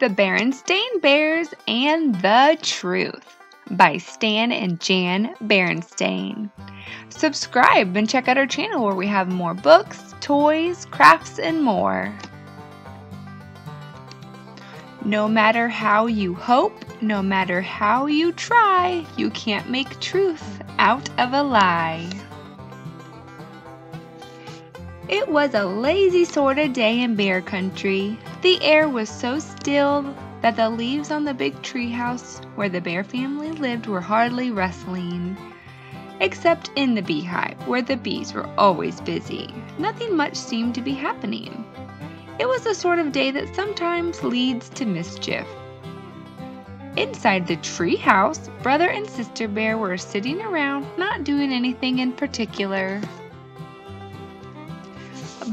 The Berenstain Bears and the Truth by Stan and Jan Berenstain. Subscribe and check out our channel where we have more books, toys, crafts, and more. No matter how you hope, no matter how you try, you can't make truth out of a lie. It was a lazy sort of day in bear country. The air was so still that the leaves on the big treehouse where the bear family lived were hardly rustling, except in the beehive where the bees were always busy. Nothing much seemed to be happening. It was the sort of day that sometimes leads to mischief. Inside the treehouse, Brother and Sister Bear were sitting around, not doing anything in particular.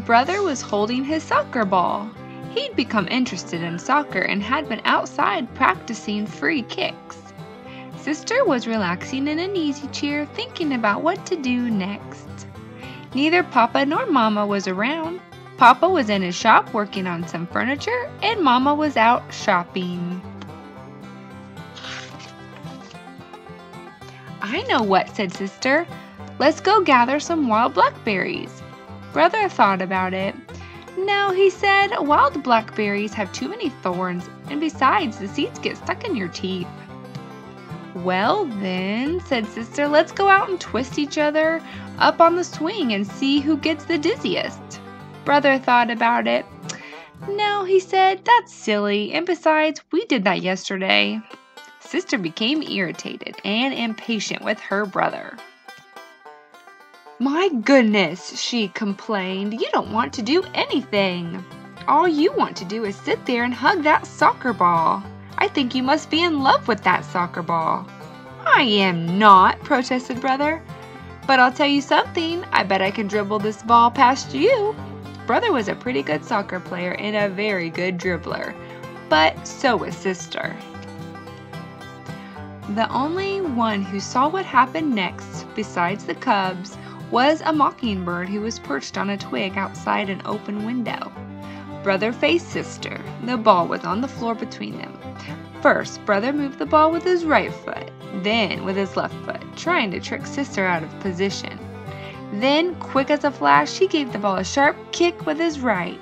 Brother was holding his soccer ball. He'd become interested in soccer and had been outside practicing free kicks. Sister was relaxing in an easy chair, thinking about what to do next. Neither Papa nor Mama was around. Papa was in his shop working on some furniture, and Mama was out shopping. "I know what," said Sister. "Let's go gather some wild blackberries." Brother thought about it. "No," he said, "wild blackberries have too many thorns, and besides, the seeds get stuck in your teeth." "Well then," said Sister, "let's go out and twist each other up on the swing and see who gets the dizziest." Brother thought about it. "No," he said, "that's silly, and besides, we did that yesterday." Sister became irritated and impatient with her brother. "My goodness," she complained, "you don't want to do anything. All you want to do is sit there and hug that soccer ball. I think you must be in love with that soccer ball." "I am not," protested Brother. "But I'll tell you something, I bet I can dribble this ball past you." Brother was a pretty good soccer player and a very good dribbler, but so was Sister. The only one who saw what happened next, besides the cubs, was a mockingbird who was perched on a twig outside an open window. Brother faced Sister. The ball was on the floor between them. First, Brother moved the ball with his right foot, then with his left foot, trying to trick Sister out of position. Then, quick as a flash, he gave the ball a sharp kick with his right.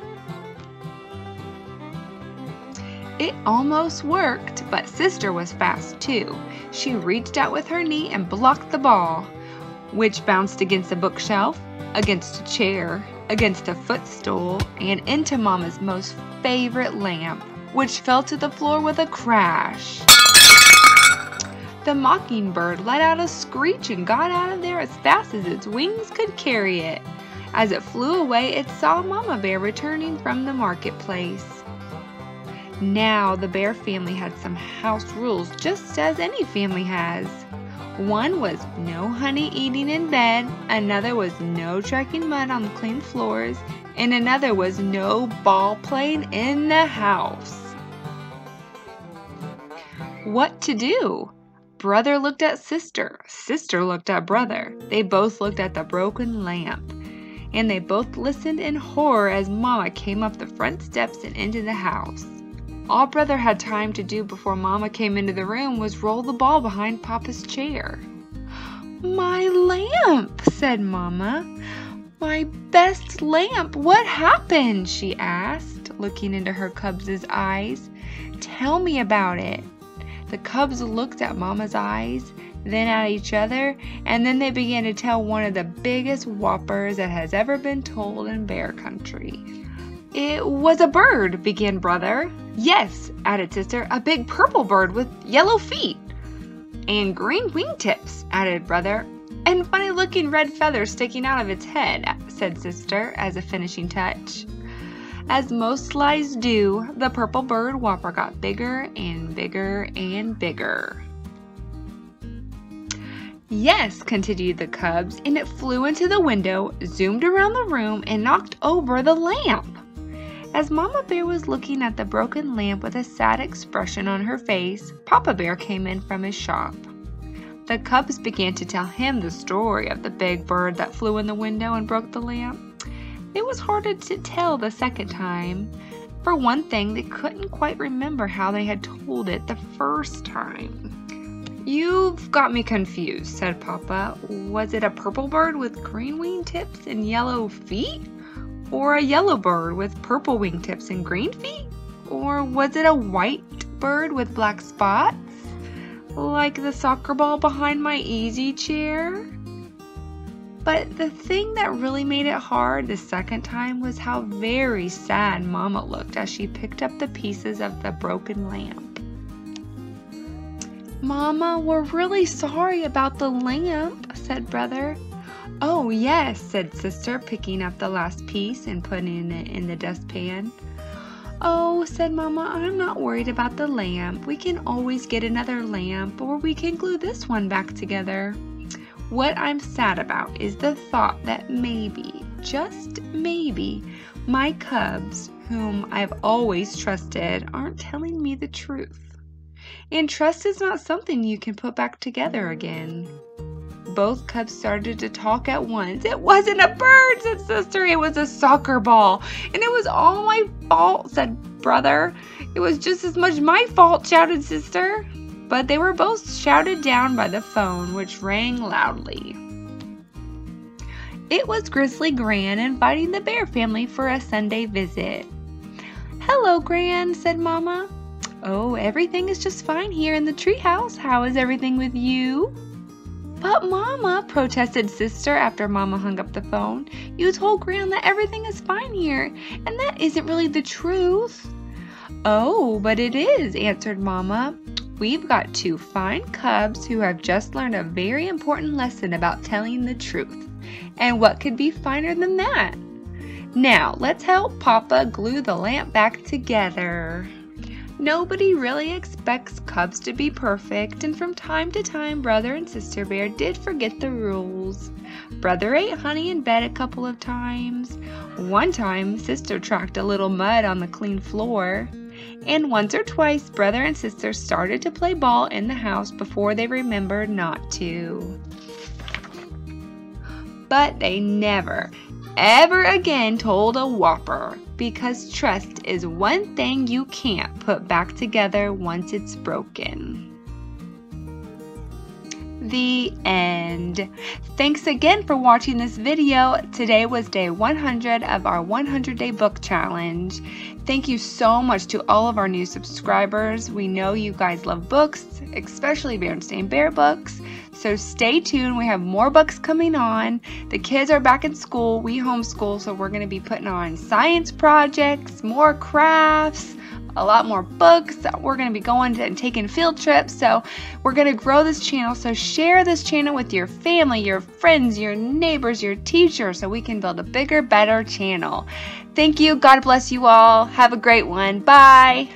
It almost worked, but Sister was fast too. She reached out with her knee and blocked the ball, which bounced against a bookshelf, against a chair, against a footstool, and into Mama's most favorite lamp, which fell to the floor with a crash. The mockingbird let out a screech and got out of there as fast as its wings could carry it. As it flew away, it saw Mama Bear returning from the marketplace. Now the bear family had some house rules, just as any family has. One was no honey eating in bed, another was no tracking mud on the clean floors, and another was no ball playing in the house. What to do? Brother looked at Sister. Sister looked at Brother. They both looked at the broken lamp, and they both listened in horror as Mama came up the front steps and into the house. All Brother had time to do before Mama came into the room was roll the ball behind Papa's chair. "My lamp," said Mama. "My best lamp. What happened?" she asked, looking into her cubs' eyes. "Tell me about it." The cubs looked at Mama's eyes, then at each other, and then they began to tell one of the biggest whoppers that has ever been told in bear country. "It was a bird," began Brother. "Yes," added Sister, "a big purple bird with yellow feet." "And green wingtips," added Brother. "And funny-looking red feathers sticking out of its head," said Sister as a finishing touch. As most lies do, the purple bird whopper got bigger and bigger and bigger. "Yes," continued the cubs, "and it flew into the window, zoomed around the room, and knocked over the lamp." As Mama Bear was looking at the broken lamp with a sad expression on her face, Papa Bear came in from his shop. The cubs began to tell him the story of the big bird that flew in the window and broke the lamp. It was harder to tell the second time. For one thing, they couldn't quite remember how they had told it the first time. "You've got me confused," said Papa. "Was it a purple bird with green wing tips and yellow feet? Or a yellow bird with purple wing tips and green feet? Or was it a white bird with black spots? Like the soccer ball behind my easy chair?" But the thing that really made it hard the second time was how very sad Mama looked as she picked up the pieces of the broken lamp. "Mama, we're really sorry about the lamp," said Brother. "Oh yes," said Sister, picking up the last piece and putting it in the dustpan. "Oh," said Mama, "I'm not worried about the lamp. We can always get another lamp, or we can glue this one back together. What I'm sad about is the thought that maybe, just maybe, my cubs, whom I've always trusted, aren't telling me the truth. And trust is not something you can put back together again." Both cubs started to talk at once. "It wasn't a bird," said Sister. "It was a soccer ball. And it was all my fault," said Brother. "It was just as much my fault," shouted Sister. But they were both shouted down by the phone, which rang loudly. It was Grizzly Gran inviting the bear family for a Sunday visit. "Hello, Gran," said Mama. "Oh, everything is just fine here in the treehouse. How is everything with you?" "But Mama," protested Sister after Mama hung up the phone, "you told Gran that everything is fine here, and that isn't really the truth." "Oh, but it is," answered Mama. "We've got two fine cubs who have just learned a very important lesson about telling the truth. And what could be finer than that? Now, let's help Papa glue the lamp back together." Nobody really expects cubs to be perfect, and from time to time, Brother and Sister Bear did forget the rules. Brother ate honey in bed a couple of times. One time, Sister tracked a little mud on the clean floor. And once or twice, Brother and Sister started to play ball in the house before they remembered not to. But they never, ever again told a whopper, because trust is one thing you can't put back together once it's broken. The end. Thanks again for watching this video. Today was day 100 of our 100-day book challenge. Thank you so much to all of our new subscribers. We know you guys love books, especially Berenstain Bear books. So stay tuned. We have more books coming on. The kids are back in school. We homeschool, so we're going to be putting on science projects, more crafts, a lot more books. We're going to be going and taking field trips. So we're going to grow this channel. So share this channel with your family, your friends, your neighbors, your teachers, so we can build a bigger, better channel. Thank you. God bless you all. Have a great one. Bye.